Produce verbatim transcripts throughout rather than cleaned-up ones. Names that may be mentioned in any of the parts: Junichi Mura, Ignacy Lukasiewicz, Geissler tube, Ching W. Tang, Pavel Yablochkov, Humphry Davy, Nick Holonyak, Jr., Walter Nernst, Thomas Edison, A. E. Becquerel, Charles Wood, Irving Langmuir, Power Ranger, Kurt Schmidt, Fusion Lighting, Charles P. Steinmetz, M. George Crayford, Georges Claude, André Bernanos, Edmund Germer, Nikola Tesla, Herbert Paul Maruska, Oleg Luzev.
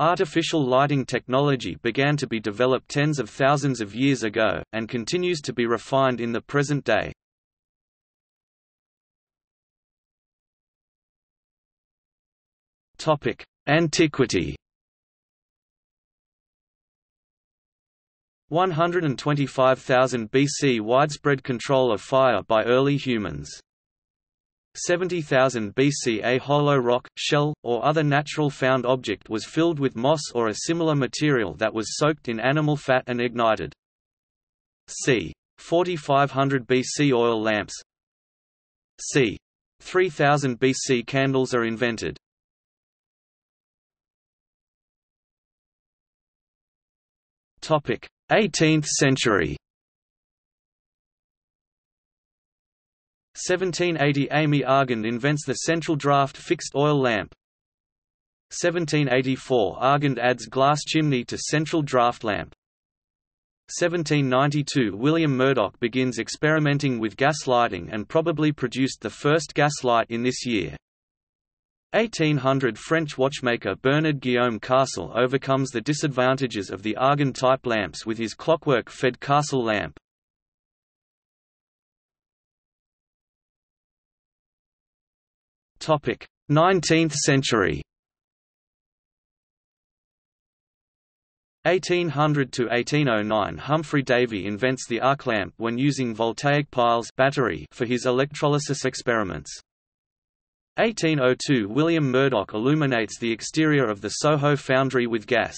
Artificial lighting technology began to be developed tens of thousands of years ago, and continues to be refined in the present day. Antiquity. one hundred twenty-five thousand B C – Widespread control of fire by early humans. seventy thousand B C – A hollow rock, shell, or other natural found object was filled with moss or a similar material that was soaked in animal fat and ignited. c. forty-five hundred B C – Oil lamps. c. three thousand B C – Candles are invented. eighteenth century. seventeen eighty – Amy Argand invents the central draft fixed oil lamp. seventeen eighty-four – Argand adds glass chimney to central draft lamp. seventeen ninety-two – William Murdoch begins experimenting with gas lighting and probably produced the first gas light in this year. eighteen hundred – French watchmaker Bernard Guillaume Castel overcomes the disadvantages of the Argand-type lamps with his clockwork-fed Castel lamp. nineteenth century. eighteen hundred to eighteen oh nine – Humphry Davy invents the arc lamp when using voltaic piles battery for his electrolysis experiments. eighteen oh two – William Murdoch illuminates the exterior of the Soho foundry with gas.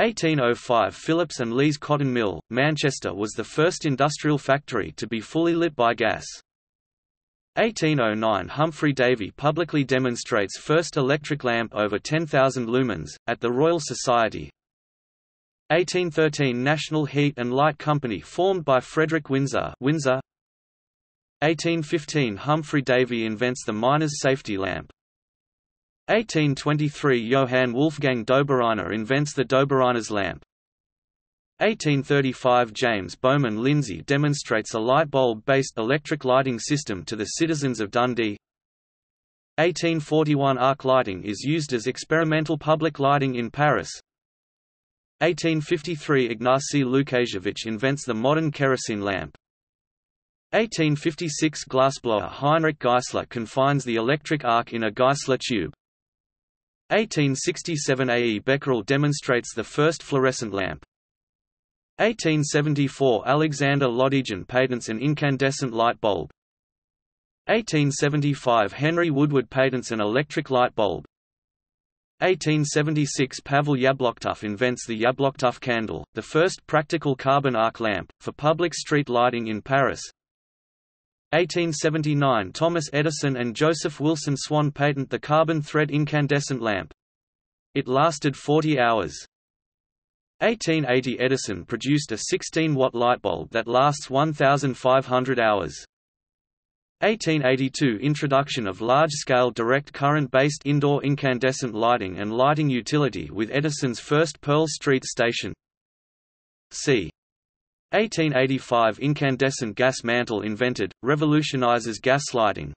eighteen oh five – Phillips and Lee's cotton mill, Manchester was the first industrial factory to be fully lit by gas. eighteen oh nine – Humphry Davy publicly demonstrates first electric lamp over ten thousand lumens, at the Royal Society. eighteen thirteen – National Heat and Light Company formed by Frederick Windsor, Windsor. eighteen fifteen – Humphry Davy invents the miner's safety lamp. eighteen twenty-three – Johann Wolfgang Döbereiner invents the Döbereiner's lamp. eighteen thirty-five – James Bowman Lindsay demonstrates a light bulb-based electric lighting system to the citizens of Dundee. eighteen forty-one – Arc lighting is used as experimental public lighting in Paris. eighteen fifty-three – Ignacy Lukasiewicz invents the modern kerosene lamp. eighteen fifty-six – Glassblower Heinrich Geisler confines the electric arc in a Geissler tube. eighteen sixty-seven – A. E. Becquerel demonstrates the first fluorescent lamp. eighteen seventy-four – Alexander Lodygin patents an incandescent light bulb. eighteen seventy-five – Henry Woodward patents an electric light bulb. eighteen seventy-six – Pavel Yablochkov invents the Yablochkov candle, the first practical carbon arc lamp, for public street lighting in Paris. eighteen seventy-nine – Thomas Edison and Joseph Wilson Swan patent the carbon thread incandescent lamp. It lasted forty hours. eighteen eighty – Edison produced a sixteen watt lightbulb that lasts one thousand five hundred hours. eighteen eighty-two – Introduction of large-scale direct current-based indoor incandescent lighting and lighting utility with Edison's first Pearl Street station. c. eighteen eighty-five – Incandescent gas mantle invented, revolutionizes gas lighting.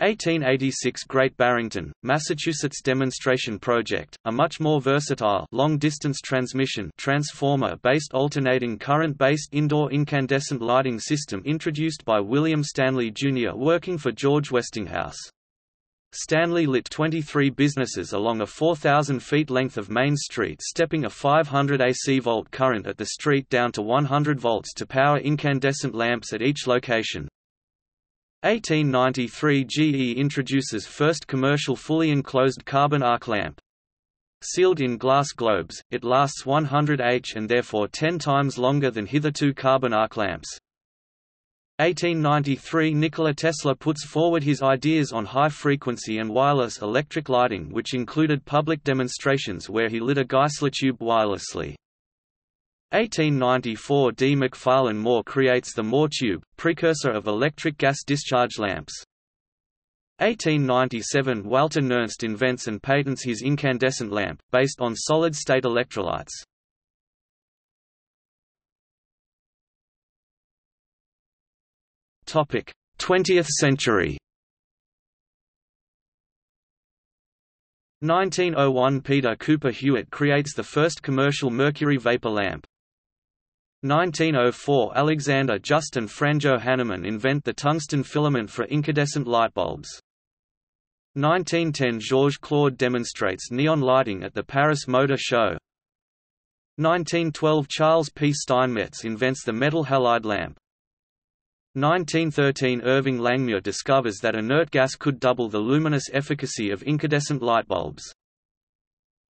eighteen eighty-six – Great Barrington, Massachusetts demonstration project, a much more versatile long-distance transmission transformer-based alternating current-based indoor incandescent lighting system introduced by William Stanley Junior working for George Westinghouse. Stanley lit twenty-three businesses along a four thousand feet length of Main Street, stepping a five hundred A C volt current at the street down to one hundred volts to power incandescent lamps at each location. eighteen ninety-three – G E introduces first commercial fully enclosed carbon arc lamp. Sealed in glass globes, it lasts one hundred hours and therefore ten times longer than hitherto carbon arc lamps. eighteen ninety-three – Nikola Tesla puts forward his ideas on high-frequency and wireless electric lighting, which included public demonstrations where he lit a Geissler tube wirelessly. eighteen ninety-four – D. McFarlane Moore creates the Moore tube, precursor of electric gas discharge lamps. eighteen ninety-seven – Walter Nernst invents and patents his incandescent lamp, based on solid-state electrolytes. twentieth century. nineteen oh one – Peter Cooper Hewitt creates the first commercial mercury vapor lamp. nineteen oh four – Alexander Justin Franjo Hanneman invent the tungsten filament for incandescent lightbulbs. nineteen ten – Georges Claude demonstrates neon lighting at the Paris Motor Show. nineteen twelve – Charles P. Steinmetz invents the metal halide lamp. nineteen thirteen – Irving Langmuir discovers that inert gas could double the luminous efficacy of incandescent light bulbs.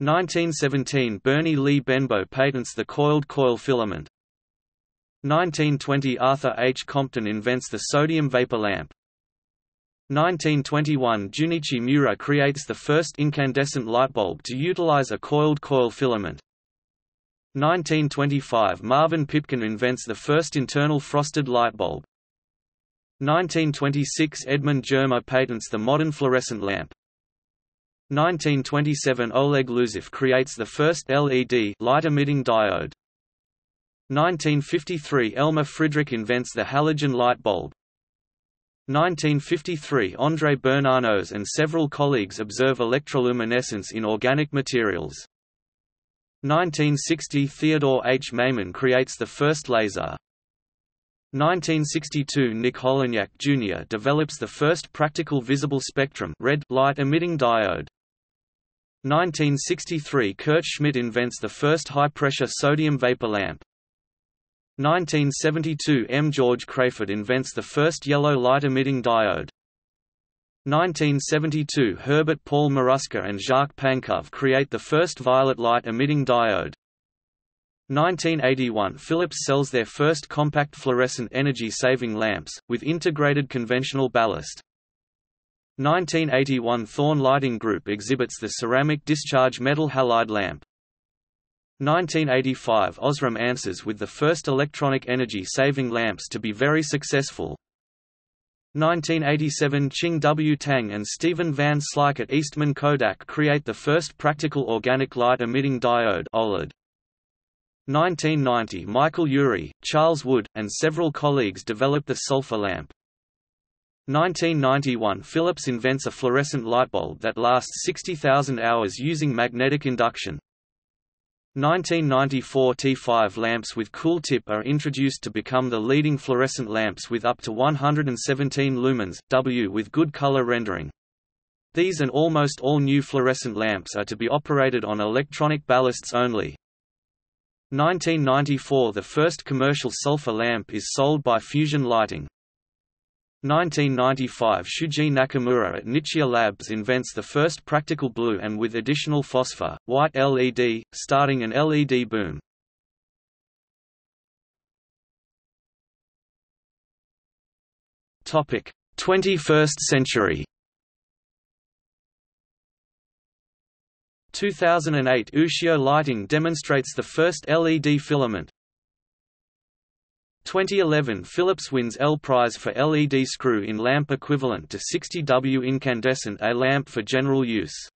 nineteen seventeen – Bernie Lee Benbow patents the coiled coil filament. nineteen twenty – Arthur H. Compton invents the sodium vapor lamp. nineteen twenty-one – Junichi Mura creates the first incandescent light bulb to utilize a coiled coil filament. nineteen twenty-five – Marvin Pipkin invents the first internal frosted light bulb. nineteen twenty-six – Edmund Germer patents the modern fluorescent lamp. nineteen twenty-seven – Oleg Luzev creates the first L E D light-emitting diode. nineteen fifty-three – Elmer Friedrich invents the halogen light bulb. nineteen fifty-three – André Bernanos and several colleagues observe electroluminescence in organic materials. nineteen sixty – Theodore H. Maiman creates the first laser. nineteen sixty-two – Nick Holonyak Junior develops the first practical visible spectrum red light-emitting diode. nineteen sixty-three – Kurt Schmidt invents the first high-pressure sodium vapor lamp. nineteen seventy-two – M. George Crayford invents the first yellow light-emitting diode. nineteen seventy-two – Herbert Paul Maruska and Jacques Pankov create the first violet light-emitting diode. nineteen eighty-one – Philips sells their first compact fluorescent energy-saving lamps, with integrated conventional ballast. nineteen eighty-one – Thorn Lighting Group exhibits the ceramic discharge metal halide lamp. nineteen eighty-five – Osram answers with the first electronic energy-saving lamps to be very successful. nineteen eighty-seven – Ching W. Tang and Stephen van Slyke at Eastman Kodak create the first practical organic light-emitting diode OLED. nineteen ninety – Michael Urey, Charles Wood, and several colleagues develop the sulfur lamp. nineteen ninety-one – Philips invents a fluorescent lightbulb that lasts sixty thousand hours using magnetic induction. nineteen ninety-four – T five lamps with cool tip are introduced to become the leading fluorescent lamps with up to one hundred seventeen lumens, W with good color rendering. These and almost all new fluorescent lamps are to be operated on electronic ballasts only. nineteen ninety-four – The first commercial sulfur lamp is sold by Fusion Lighting. nineteen ninety-five – Shuji Nakamura at Nichia Labs invents the first practical blue and with additional phosphor, white L E D, starting an L E D boom. twenty-first century two thousand eight – Ushio Lighting demonstrates the first L E D filament. twenty eleven – Philips wins L Prize for L E D screw in lamp equivalent to sixty watt incandescent A lamp for general use.